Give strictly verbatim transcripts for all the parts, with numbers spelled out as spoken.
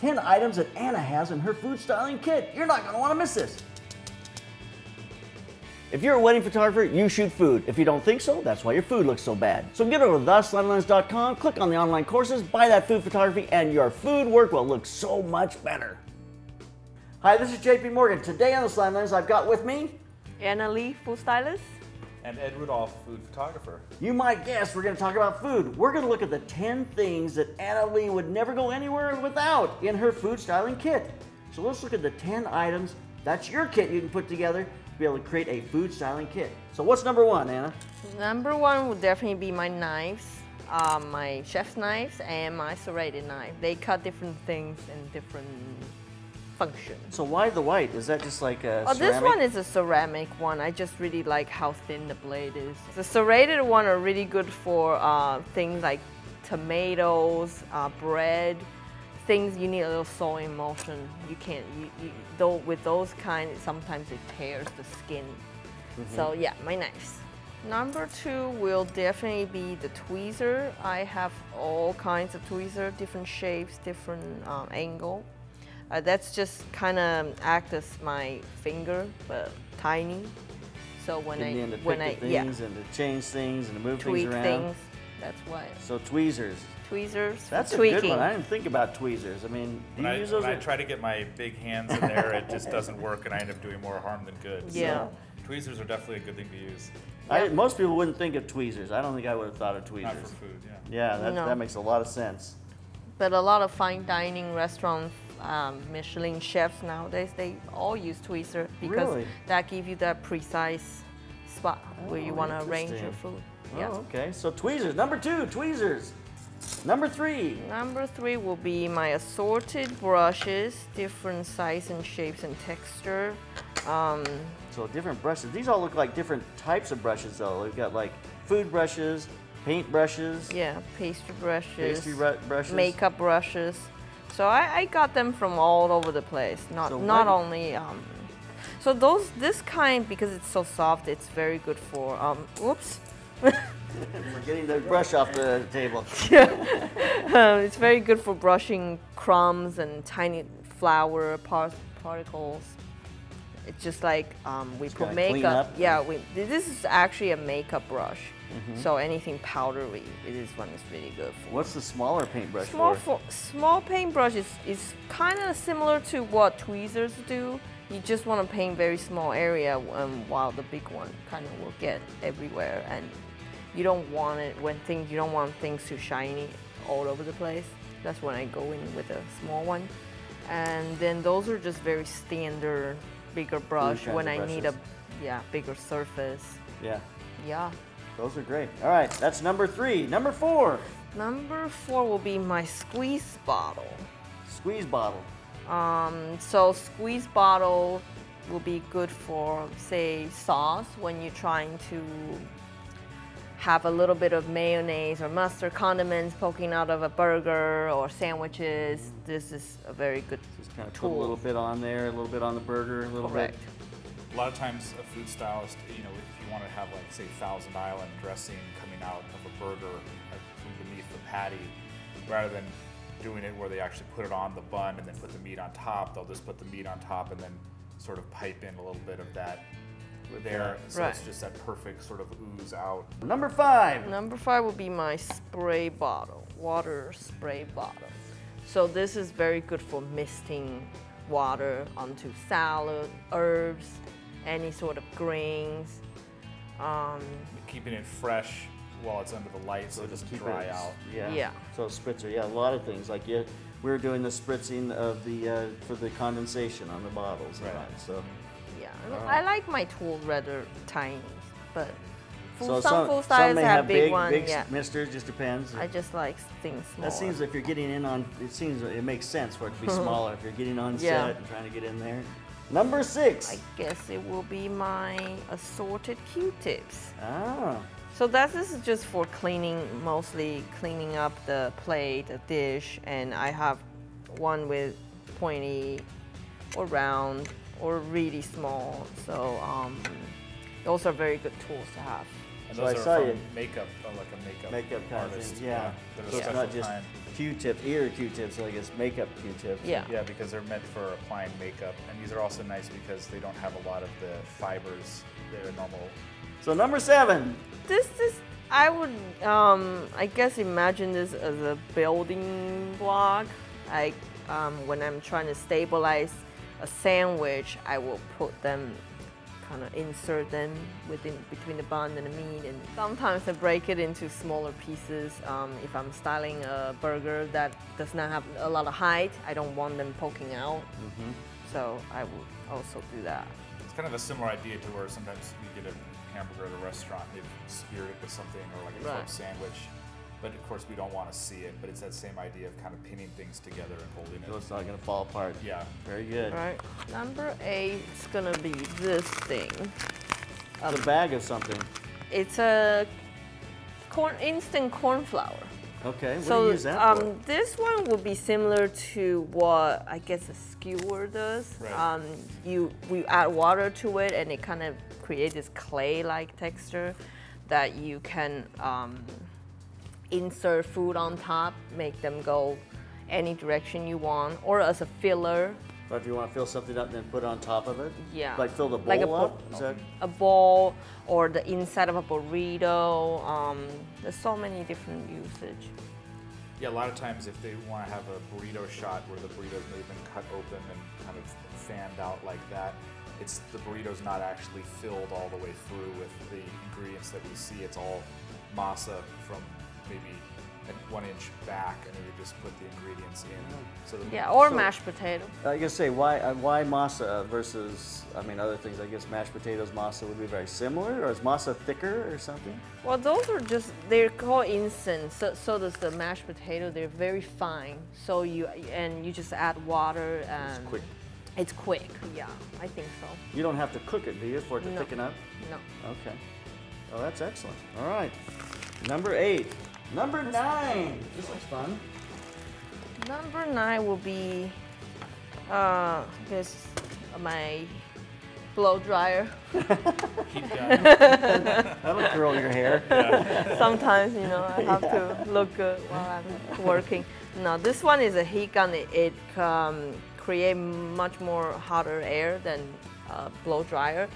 ten items that Anna has in her food styling kit. You're not going to want to miss this. If you're a wedding photographer, you shoot food. If you don't think so, that's why your food looks so bad. So get over to the slanted lens dot com, click on the online courses, buy that food photography, and your food work will look so much better. Hi, this is J P Morgan. Today on The Slanted Lens, I've got with me Anna Lee, food stylist, and Ed Rudolph, food photographer. You might guess we're going to talk about food. We're going to look at the ten things that Anna Lee would never go anywhere without in her food styling kit. So let's look at the ten items. That's your kit you can put together to be able to create a food styling kit. So what's number one, Anna? Number one would definitely be my knives, uh, my chef's knives and my serrated knife. They cut different things in different function. So why the white? Is that just like a oh, ceramic? This one is a ceramic one. I just really like how thin the blade is. The serrated one are really good for uh, things like tomatoes, uh, bread, things you need a little sawing motion. You can't, you, you, though with those kind, sometimes it tears the skin. Mm-hmm. So yeah, my knives. Number two will definitely be the tweezer. I have all kinds of tweezer, different shapes, different um, angle. Uh, that's just kind of act as my finger, but tiny. So when I, to when I, yeah, and to change things and to move tweak things around. Things. That's why. So tweezers. Tweezers. That's a tweaking. Good one. I didn't think about tweezers. I mean, do when you I, use those? When I try to get my big hands in there, it just doesn't work, and I end up doing more harm than good. Yeah. So tweezers are definitely a good thing to use. I, yeah. Most people wouldn't think of tweezers. I don't think I would have thought of tweezers. Not for food. Yeah. Yeah. That, no. that makes a lot of sense. But a lot of fine dining restaurants. Um, Michelin chefs nowadays, they all use tweezer because really? that gives you that precise spot oh, where you want to arrange your food. Oh, yeah. Okay. So tweezers. Number two, tweezers. Number three. Number three will be my assorted brushes, different size and shapes and texture. Um, so different brushes. These all look like different types of brushes though. We've got like food brushes, paint brushes. Yeah, pastry brushes. Pastry br brushes. Makeup brushes. So I, I got them from all over the place. Not so not only um, so those this kind because it's so soft, it's very good for um. Whoops. We're getting the brush off the table. Yeah. um, it's very good for brushing crumbs and tiny flour par particles. It's just like um, we just put makeup. Yeah, we, this is actually a makeup brush. Mm-hmm. So anything powdery, this one is really good for. What's the smaller paintbrush small for? for? Small paintbrush is, is kind of similar to what tweezers do. You just want to paint very small area um, while the big one kind of will get everywhere. And you don't want it when things, you don't want things too shiny all over the place. That's when I go in with a small one. And then those are just very standard bigger brush when I brushes. need a yeah bigger surface. Yeah. Yeah. Those are great. All right, that's number three. Number four. Number four will be my squeeze bottle. Squeeze bottle. Um, so squeeze bottle will be good for, say, sauce when you're trying to have a little bit of mayonnaise or mustard condiments poking out of a burger or sandwiches. This is a very good Just kind of tool. Put a little bit on there, a little bit on the burger, a little Correct. bit. A lot of times a food stylist, you know, if you want to have like say Thousand Island dressing coming out of a burger from beneath the patty, rather than doing it where they actually put it on the bun and then put the meat on top, they'll just put the meat on top and then sort of pipe in a little bit of that there. So right. it's just that perfect sort of ooze out. Number five. Number five will be my spray bottle, water spray bottle. So this is very good for misting water onto salad, herbs, any sort of greens. Um, Keeping it fresh while it's under the light so it doesn't dry it, out. Yeah. yeah. So spritzer, yeah, a lot of things. Like yeah, we were doing the spritzing of the uh, for the condensation on the bottles. Right. And that, so. Yeah, I, mean, I like my tool rather tiny, but full, so some, some full styles have, have big, big ones. Big yeah. misters, just depends. I just like things smaller. That seems like if you're getting in on, it seems it makes sense for it to be smaller if you're getting on yeah. set and trying to get in there. Number six. I guess it will be my assorted Q-tips. Ah. So that this is just for cleaning, mostly cleaning up the plate, a dish, and I have one with pointy or round or really small. So um, those are very good tools to have. And so those I are saw from you. makeup, like a makeup, makeup artist. Yeah. yeah. They're yeah. It's not just Q-tips, ear Q-tips, like it's makeup Q-tips. Yeah. Yeah, because they're meant for applying makeup. And these are also nice because they don't have a lot of the fibers that are normal. So number seven. This is, I would, um, I guess imagine this as a building block. Like um, when I'm trying to stabilize a sandwich, I will put them, kind of insert them within between the bun and the meat, and sometimes I break it into smaller pieces. Um, if I'm styling a burger that does not have a lot of height, I don't want them poking out, mm-hmm. so I would also do that. It's kind of a similar idea to where sometimes you get a hamburger at a restaurant, they've speared it with something or like a club right. sandwich. But of course, we don't want to see it. But it's that same idea of kind of pinning things together and holding it. So it's not going to fall apart. Yeah. Very good. All right. Number eight is going to be this thing. Um, it's a bag of something. It's a corn instant corn flour. Okay. What so, do you use that um, for? This one would be similar to what I guess a skewer does. Right. Um, you we add water to it, and it kind of creates this clay-like texture that you can. Um, insert food on top, make them go any direction you want, or as a filler. Or if you want to fill something up and then put it on top of it? Yeah. Like fill the bowl like a up? Is that... A bowl, or the inside of a burrito. Um, there's so many different usage. Yeah, a lot of times if they want to have a burrito shot where the burrito's maybe been cut open and kind of fanned out like that, it's the burrito's not actually filled all the way through with the ingredients that we see. It's all masa from maybe at one inch back, and then you just put the ingredients in. So the yeah, or so, mashed potato. I guess say why uh, why masa versus I mean other things. I guess mashed potatoes, masa would be very similar, or is masa thicker or something? Well, those are just they're called instant. So so does the mashed potato. They're very fine. So you and you just add water and it's quick. It's quick. Yeah, I think so. You don't have to cook it, do you, for it to no. thicken up? No. Okay. Oh, that's excellent. All right. Number eight. Number nine. This looks fun. Number nine will be uh, this my blow dryer. Keep going. That'll curl your hair. Yeah. Sometimes you know I have yeah. to look good while I'm working. Now this one is a heat gun. It, it um, creates much more hotter air than a blow dryer.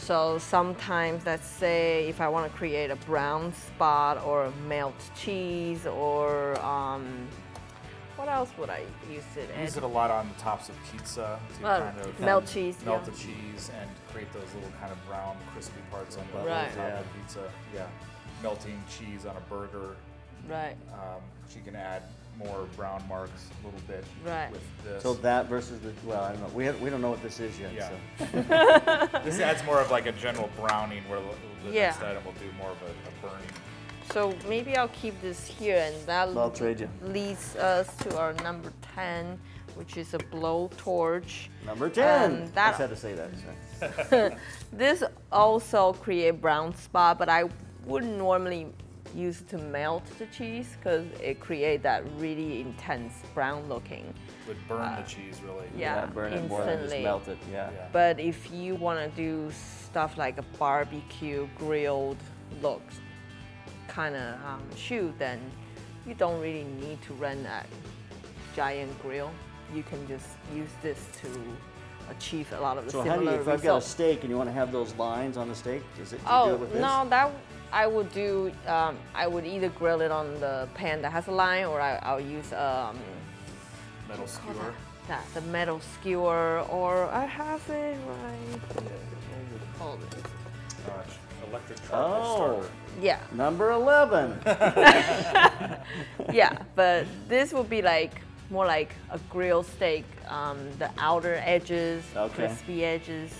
So sometimes, let's say, if I want to create a brown spot or melt cheese or um, what else would I use it in? Use it a lot on the tops of pizza to well, kind of melt cheese, melt yeah. the cheese and create those little kind of brown crispy parts on the right. top yeah. of pizza. Yeah, melting cheese on a burger. Right. Um, you can add more brown marks a little bit right. with this. So that versus the, well, I don't know. We, have, we don't know what this is yet. Yeah. So. This adds more of like a general browning where the yeah. next item will do more of a, a burning. So maybe I'll keep this here and that I'll trade you. leads us to our number ten, which is a blowtorch. Number ten. Um, that I had to say that. Sorry. This also creates brown spot, but I wouldn't normally use it to melt the cheese because it creates that really intense brown looking. It would burn uh, the cheese really. Yeah, yeah burn instantly. It more than just melt it. Yeah. yeah. But if you want to do stuff like a barbecue grilled look kind of um, shoot, then you don't really need to run that giant grill. You can just use this to achieve a lot of the so similar how do you, if results. I've got a steak and you want to have those lines on the steak, is it? Oh, do it with this? no, that. I would do, um, I would either grill it on the pan that has a line or I, I'll use a um, metal skewer. That? that, the metal skewer, or I have it right Hold it. Uh, electric charcoal oh, starter. Yeah. Number eleven. Yeah, but this would be like, more like a grilled steak, um, the outer edges, okay. crispy edges.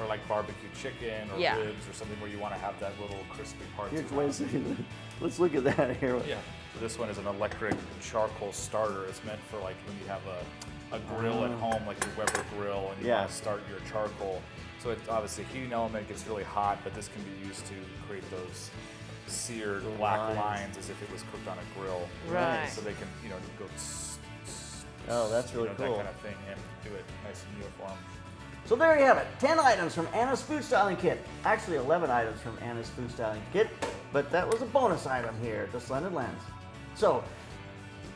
Or like barbecue chicken or yeah. ribs or something where you want to have that little crispy part. Let's look at that here. Yeah. So this one is an electric charcoal starter. It's meant for like when you have a, a grill um, at home, like your Weber grill, and you yeah. want to start your charcoal. So it's obviously a heating element, gets really hot, but this can be used to create those seared the black lines. lines as if it was cooked on a grill. Right. So they can, you know, go tss, tss, oh, that's really you know, cool. that kind of thing and do it nice and uniform. So there you have it, ten items from Anna's Food Styling Kit. Actually, eleven items from Anna's Food Styling Kit, but that was a bonus item here at The Slanted Lens. So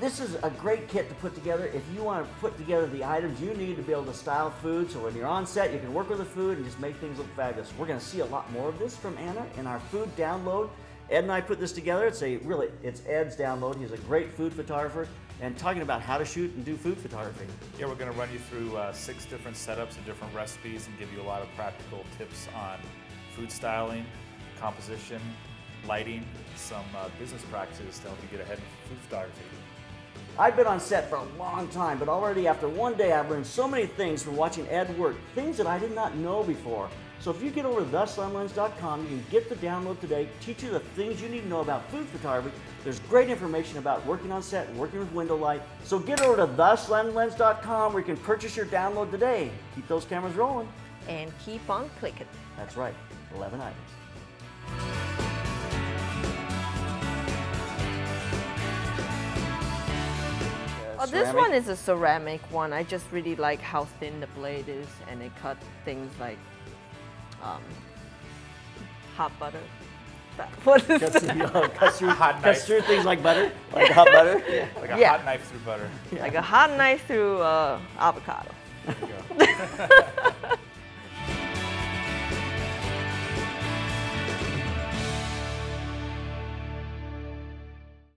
This is a great kit to put together if you want to put together the items you need to be able to style food, so when you're on set you can work with the food and just make things look fabulous. We're going to see a lot more of this from Anna in our food download. Ed and I put this together. It's a really, it's Ed's download. He's a great food photographer, and talking about how to shoot and do food photography. Yeah, we're going to run you through uh, six different setups and different recipes and give you a lot of practical tips on food styling, composition, lighting, some uh, business practices to help you get ahead in food photography. I've been on set for a long time, but already after one day I've learned so many things from watching Ed work, things that I did not know before. So if you get over to the slanted lens dot com, you can get the download today, teach you the things you need to know about food photography. There's great information about working on set, working with window light. So get over to the slanted lens dot com where you can purchase your download today. Keep those cameras rolling. And keep on clicking. That's right, eleven items. Oh, this one is a ceramic one. I just really like how thin the blade is, and it cut things like um, hot butter. What is cuts that? Through, uh, cuts through, hot cuts through things like butter, like hot butter. Yeah. Like a yeah. hot knife through butter. Yeah. Like a hot knife through uh, avocado. There you go.